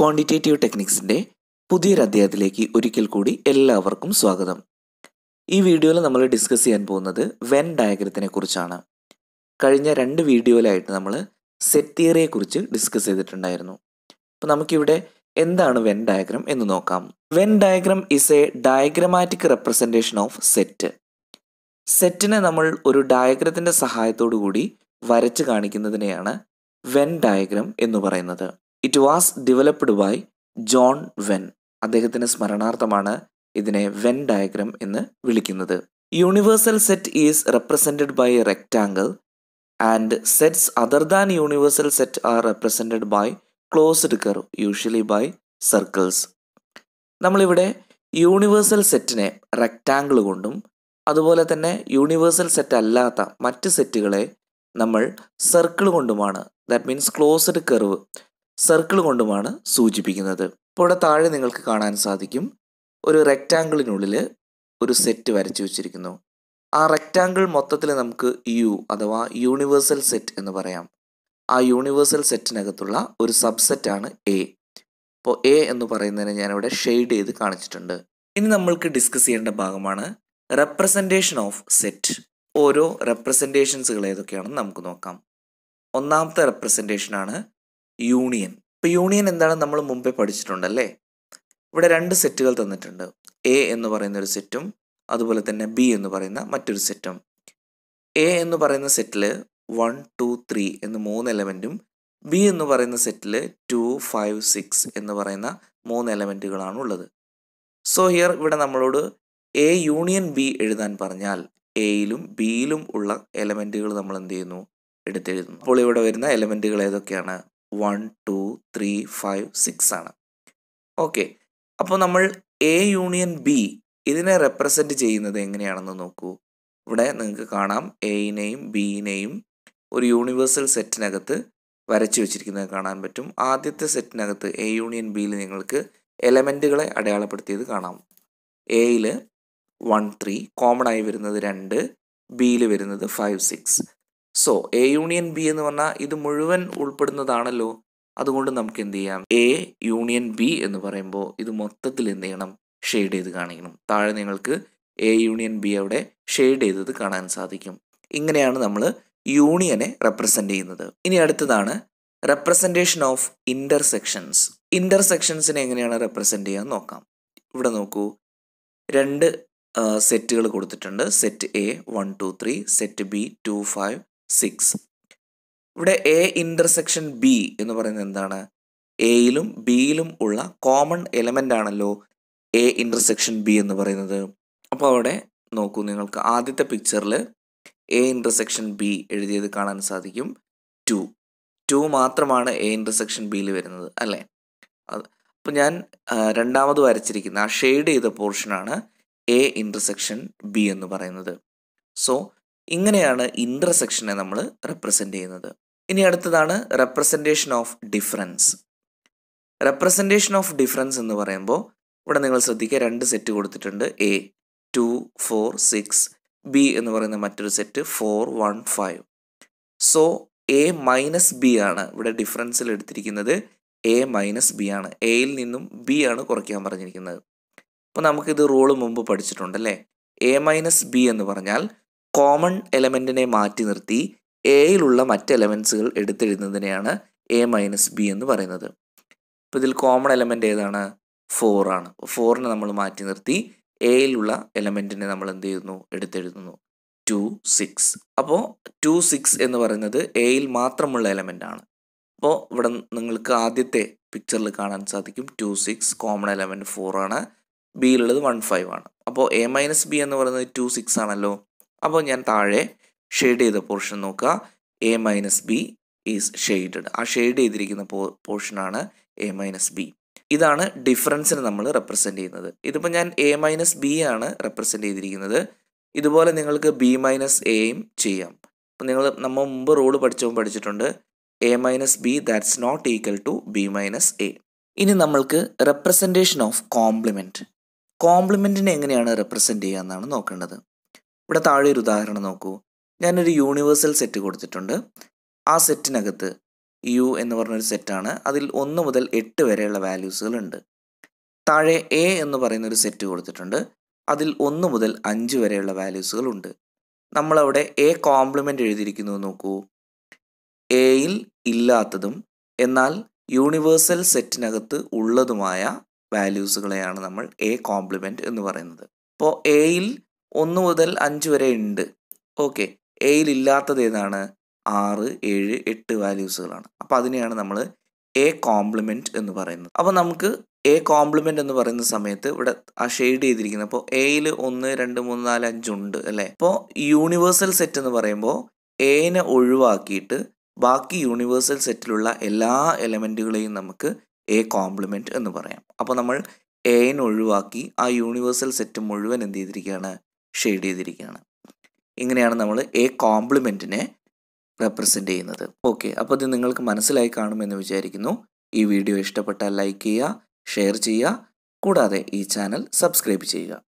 Quantitative ടെക്നിക്സിൻ്റെ പുതിയൊരു അധ്യായത്തിലേക്ക് ഒരിക്കൽ കൂടി എല്ലാവർക്കും സ്വാഗതം. ഈ വീഡിയോയിൽ നമ്മൾ ഡിസ്കസ് ചെയ്യാൻ പോകുന്നത് വെൻ ഡയഗ്രത്തിനെ കുറിച്ചാണ്. കഴിഞ്ഞ രണ്ട് വീഡിയോയിലായിട്ട് നമ്മൾ സെറ്റ് തിയറിയെക്കുറിച്ച് ഡിസ്കസ് ചെയ്തിട്ടുണ്ടായിരുന്നു. അപ്പോൾ നമുക്കിവിടെ എന്താണ് വെൻ ഡയഗ്രം എന്ന് നോക്കാം. Venn diagram is a diagrammatic representation of set. സെറ്റിനെ നമ്മൾ ഒരു ഡയഗ്രത്തിൻ്റെ സഹായത്തോടു കൂടി വരച്ച് കാണിക്കുന്നതിനെയാണ് വെൻ ഡയഗ്രം എന്ന് പറയുന്നത്. It was developed by John Venn. അദ്ദേഹത്തിൻ്റെ സ്മരണാർത്ഥമാണ് ഇതിനെ വെൻ ഡയഗ്രം എന്ന് വിളിക്കുന്നത്. Universal set is represented by a rectangle and sets other than universal set are represented by closed curve, usually by circles. നമ്മളിവിടെ universal സെറ്റിനെ rectangle കൊണ്ടും അതുപോലെ തന്നെ യൂണിവേഴ്സൽ സെറ്റ് അല്ലാത്ത മറ്റ് സെറ്റുകളെ നമ്മൾ സർക്കിൾ കൊണ്ടുമാണ്, that means closed curve, circle കൊണ്ടുമാണ് സൂചിപ്പിക്കുന്നത്. ഇപ്പോൾ ഇവിടെ താഴെ നിങ്ങൾക്ക് കാണാൻ സാധിക്കും ഒരു റെക്റ്റാങ്കിളിനുള്ളിൽ ഒരു സെറ്റ് വരച്ചു വെച്ചിരിക്കുന്നു. ആ റെക്റ്റാങ്കിൾ മൊത്തത്തിൽ നമുക്ക് യു അഥവാ യൂണിവേഴ്സൽ സെറ്റ് എന്ന് പറയാം. ആ യൂണിവേഴ്സൽ സെറ്റിനകത്തുള്ള ഒരു സബ്സെറ്റാണ് എ. അപ്പോൾ എ എന്ന് പറയുന്നതിന് ഞാനിവിടെ ഷെയ്ഡ് ചെയ്ത് കാണിച്ചിട്ടുണ്ട്. ഇനി നമ്മൾക്ക് ഡിസ്കസ് ചെയ്യേണ്ട ഭാഗമാണ് റെപ്രസെൻറ്റേഷൻ ഓഫ് സെറ്റ്. ഓരോ റെപ്രസെൻറ്റേഷൻസുകൾ ഏതൊക്കെയാണെന്ന് നമുക്ക് നോക്കാം. ഒന്നാമത്തെ റെപ്രസെൻറ്റേഷനാണ് യൂണിയൻ. ഇപ്പോൾ യൂണിയൻ എന്താണെന്ന് നമ്മൾ മുമ്പേ പഠിച്ചിട്ടുണ്ടല്ലേ. ഇവിടെ രണ്ട് സെറ്റുകൾ തന്നിട്ടുണ്ട്. എ എന്ന് പറയുന്ന ഒരു സെറ്റും അതുപോലെ തന്നെ ബി എന്ന് പറയുന്ന മറ്റൊരു സെറ്റും. എ എന്ന് പറയുന്ന സെറ്റിൽ 1, 2, 3 എന്ന് മൂന്ന് എലമെൻറ്റും ബി എന്ന് പറയുന്ന സെറ്റിൽ 2, 5, 6 എന്ന് പറയുന്ന മൂന്ന് എലമെൻറ്റുകളാണ് ഉള്ളത്. സോ ഹിയർ ഇവിടെ നമ്മളോട് എ യൂണിയൻ ബി എഴുതാൻ പറഞ്ഞാൽ എയിലും ബിയിലും ഉള്ള എലമെൻറ്റുകൾ നമ്മൾ എന്ത് ചെയ്യുന്നു, എടുത്തെഴുതുന്നു. അപ്പോൾ ഇവിടെ വരുന്ന എലമെൻറ്റുകൾ ഏതൊക്കെയാണ്? 1, 2, 3, 5, 6 ആണ്. ഓക്കെ, അപ്പോൾ നമ്മൾ എ യൂണിയൻ ബി ഇതിനെ റെപ്രസെൻറ്റ് ചെയ്യുന്നത് എങ്ങനെയാണെന്ന് നോക്കൂ. ഇവിടെ നിങ്ങൾക്ക് കാണാം എയിനെയും ബിയിനെയും ഒരു യൂണിവേഴ്സൽ സെറ്റിനകത്ത് വരച്ചു വെച്ചിരിക്കുന്നത് കാണാൻ പറ്റും. ആദ്യത്തെ സെറ്റിനകത്ത് എ യൂണിയൻ ബിയിൽ നിങ്ങൾക്ക് എലമെൻറ്റുകളെ അടയാളപ്പെടുത്തിയത് കാണാം. എയിൽ 1, 3 കോമൺ ആയി വരുന്നത് 2, ബിയിൽ വരുന്നത് 5, 6. സോ എ യൂണിയൻ ബി എന്ന് പറഞ്ഞാൽ ഇത് മുഴുവൻ ഉൾപ്പെടുന്നതാണല്ലോ. അതുകൊണ്ട് നമുക്ക് എന്ത് ചെയ്യാം, എ യൂണിയൻ ബി എന്ന് പറയുമ്പോൾ ഇത് മൊത്തത്തിൽ എന്ത് ചെയ്യണം, ഷെയ്ഡ് ചെയ്ത് കാണിക്കണം. താഴെ നിങ്ങൾക്ക് എ യൂണിയൻ ബി അവിടെ ഷെയ്ഡ് ചെയ്തത് കാണാൻ സാധിക്കും. ഇങ്ങനെയാണ് നമ്മൾ യൂണിയനെ റെപ്രസെൻ്റ് ചെയ്യുന്നത്. ഇനി അടുത്തതാണ് റെപ്രസെൻറ്റേഷൻ ഓഫ് ഇൻ്റർസെക്ഷൻസ്. ഇൻ്റർസെക്ഷൻസിനെ എങ്ങനെയാണ് റെപ്രസെൻ്റ് ചെയ്യാൻ നോക്കാം. ഇവിടെ നോക്കൂ, രണ്ട് സെറ്റുകൾ കൊടുത്തിട്ടുണ്ട്. Set A 1, 2, 3, set B 2, 5, 6. ഇവിടെ എ ഇൻ്റർസെക്ഷൻ ബി എന്ന് പറയുന്നത് എന്താണ്? എയിലും ബിയിലും ഉള്ള കോമൺ എലമെൻ്റ് ആണല്ലോ എ ഇൻ്റർസെക്ഷൻ ബി എന്ന് പറയുന്നത്. അപ്പോൾ അവിടെ നോക്കൂ, നിങ്ങൾക്ക് ആദ്യത്തെ പിക്ചറിൽ എ ഇൻ്റർസെക്ഷൻ ബി എഴുതിയത് കാണാൻ സാധിക്കും. 2 മാത്രമാണ് എ ഇൻ്റർസെക്ഷൻ ബിയിൽ വരുന്നത് അല്ലേ. അപ്പോൾ ഞാൻ രണ്ടാമത് വരച്ചിരിക്കുന്ന ആ ഷെയ്ഡ് ചെയ്ത പോർഷനാണ് എ ഇൻ്റർസെക്ഷൻ ബി എന്ന് പറയുന്നത്. സോ ഇങ്ങനെയാണ് ഇൻ്റർസെക്ഷനെ നമ്മൾ റെപ്രസെൻ്റ് ചെയ്യുന്നത്. ഇനി അടുത്തതാണ് representation of difference. Representation of difference എന്ന് പറയുമ്പോൾ ഇവിടെ നിങ്ങൾ ശ്രദ്ധിക്കുക, രണ്ട് സെറ്റ് കൊടുത്തിട്ടുണ്ട്. എ 2, 4, 6, ബി എന്ന് പറയുന്ന മറ്റൊരു set 4, 1, 5. So A minus B ആണ് ഇവിടെ ഡിഫറൻസിൽ എടുത്തിരിക്കുന്നത്. എ മൈനസ് ബി ആണ്. എയിൽ നിന്നും ബി ആണ് കുറയ്ക്കാൻ പറഞ്ഞിരിക്കുന്നത്. അപ്പോൾ നമുക്കിത് റൂള് മുമ്പ് പഠിച്ചിട്ടുണ്ടല്ലേ. എ മൈനസ് ബി എന്ന് പറഞ്ഞാൽ കോമൺ എലമെൻറ്റിനെ മാറ്റി നിർത്തി എയിലുള്ള മറ്റ് എലമെൻസുകൾ എടുത്തെഴുതുന്നതിനെയാണ് എ മൈനസ് ബി എന്ന് പറയുന്നത്. അപ്പോൾ ഇതിൽ കോമൺ എലമെൻ്റ് ഏതാണ്? 4 ആണ്. 4നെ നമ്മൾ മാറ്റി നിർത്തി എയിലുള്ള എലമെൻറ്റിനെ നമ്മൾ എന്ത് ചെയ്യുന്നു, എടുത്തെഴുതുന്നു. 2, 6. അപ്പോൾ 2, 6 എന്ന് പറയുന്നത് എയിൽ മാത്രമുള്ള എലമെൻ്റ് ആണ്. അപ്പോൾ ഇവിടെ നിങ്ങൾക്ക് ആദ്യത്തെ പിക്ചറിൽ കാണാൻ സാധിക്കും 2, 6 കോമൺ എലമെൻറ്റ് 4 ആണ്. ബിയിലുള്ളത് 1, 5 ആണ്. അപ്പോൾ എ മൈനസ് ബി എന്ന് പറയുന്നത് 2, 6 ആണല്ലോ. അപ്പോൾ ഞാൻ താഴെ ഷെയ്ഡ് ചെയ്ത പോർഷൻ നോക്കുക. A minus B is shaded. ആ ഷെയ്ഡ് ചെയ്തിരിക്കുന്ന പോർഷനാണ് എ മൈനസ് ബി. ഇതാണ് ഡിഫറൻസിന് നമ്മൾ റെപ്രസെൻ്റ് ചെയ്യുന്നത്. ഇതിപ്പോൾ ഞാൻ എ മൈനസ് ബി ആണ് റെപ്രസെൻ്റ് ചെയ്തിരിക്കുന്നത്. ഇതുപോലെ നിങ്ങൾക്ക് ബി മൈനസ് എയും ചെയ്യാം. അപ്പോൾ നമ്മൾ മുമ്പ് റൂൾ പഠിച്ചിട്ടുണ്ട്. A minus B that's not equal to B minus A. ഇനി നമ്മൾക്ക് റെപ്രസെൻറ്റേഷൻ ഓഫ് കോംപ്ലിമെൻറ്റ്. കോംപ്ലിമെൻറ്റിനെ എങ്ങനെയാണ് റെപ്രസെൻ്റ് ചെയ്യുക എന്നാണ് നോക്കേണ്ടത്. ഇവിടെ താഴെ ഒരു ഉദാഹരണം നോക്കൂ. ഞാനൊരു യൂണിവേഴ്സൽ സെറ്റ് കൊടുത്തിട്ടുണ്ട്. ആ സെറ്റിനകത്ത് യു എന്ന് പറഞ്ഞൊരു സെറ്റാണ്. അതിൽ 1 മുതൽ 8 വരെയുള്ള വാല്യൂസുകളുണ്ട്. താഴെ എ എന്ന് പറയുന്നൊരു സെറ്റ് കൊടുത്തിട്ടുണ്ട്. അതിൽ 1 മുതൽ 5 വരെയുള്ള വാല്യൂസുകളുണ്ട്. നമ്മളവിടെ എ കോംപ്ലിമെൻ്റ് എഴുതിയിരിക്കുന്നു നോക്കൂ. എയിൽ ഇല്ലാത്തതും എന്നാൽ യൂണിവേഴ്സൽ സെറ്റിനകത്ത് ഉള്ളതുമായ വാല്യൂസുകളെയാണ് നമ്മൾ എ കോംപ്ലിമെൻ്റ് എന്ന് പറയുന്നത്. അപ്പോൾ എയിൽ 1 മുതൽ 5 വരെ ഉണ്ട്. ഓക്കെ, എയിൽ ഇല്ലാത്തത് ഏതാണ്? 6, 7, 8 വാല്യൂസുകളാണ്. അപ്പോൾ അതിനെയാണ് നമ്മൾ എ കോംപ്ലിമെൻ്റ് എന്ന് പറയുന്നത്. അപ്പോൾ നമുക്ക് എ കോംപ്ലിമെൻ്റ് എന്ന് പറയുന്ന സമയത്ത് ഇവിടെ ആ ഷെയ്ഡ് ചെയ്തിരിക്കുന്നത്, അപ്പോൾ എയിൽ 1, 2, 3, 4, 5 അല്ലേ? അപ്പോൾ യൂണിവേഴ്സൽ സെറ്റ് എന്ന് പറയുമ്പോൾ എനെ ഒഴിവാക്കിയിട്ട് ബാക്കി യൂണിവേഴ്സൽ സെറ്റിലുള്ള എല്ലാ എലമെൻറ്റുകളെയും നമുക്ക് എ കോംപ്ലിമെൻ്റ് എന്ന് പറയാം. അപ്പോൾ നമ്മൾ എനെ ഒഴിവാക്കി ആ യൂണിവേഴ്സൽ സെറ്റ് മുഴുവൻ എന്ത് ചെയ്തിരിക്കുകയാണ്? ഷെയ്ഡ് ചെയ്തിരിക്കുകയാണ്. ഇങ്ങനെയാണ് നമ്മൾ എ കോംപ്ലിമെൻറ്റിനെ റെപ്രസെൻ്റ് ചെയ്യുന്നത്. ഓക്കെ, അപ്പോൾ ഇത് നിങ്ങൾക്ക് മനസ്സിലായി കാണുമെന്ന് വിചാരിക്കുന്നു. ഈ വീഡിയോ ഇഷ്ടപ്പെട്ടാൽ ലൈക്ക് ചെയ്യുക, ഷെയർ ചെയ്യുക, കൂടാതെ ഈ ചാനൽ സബ്സ്ക്രൈബ് ചെയ്യുക.